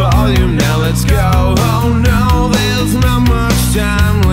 volume, now let's go. Oh no, there's not much time left.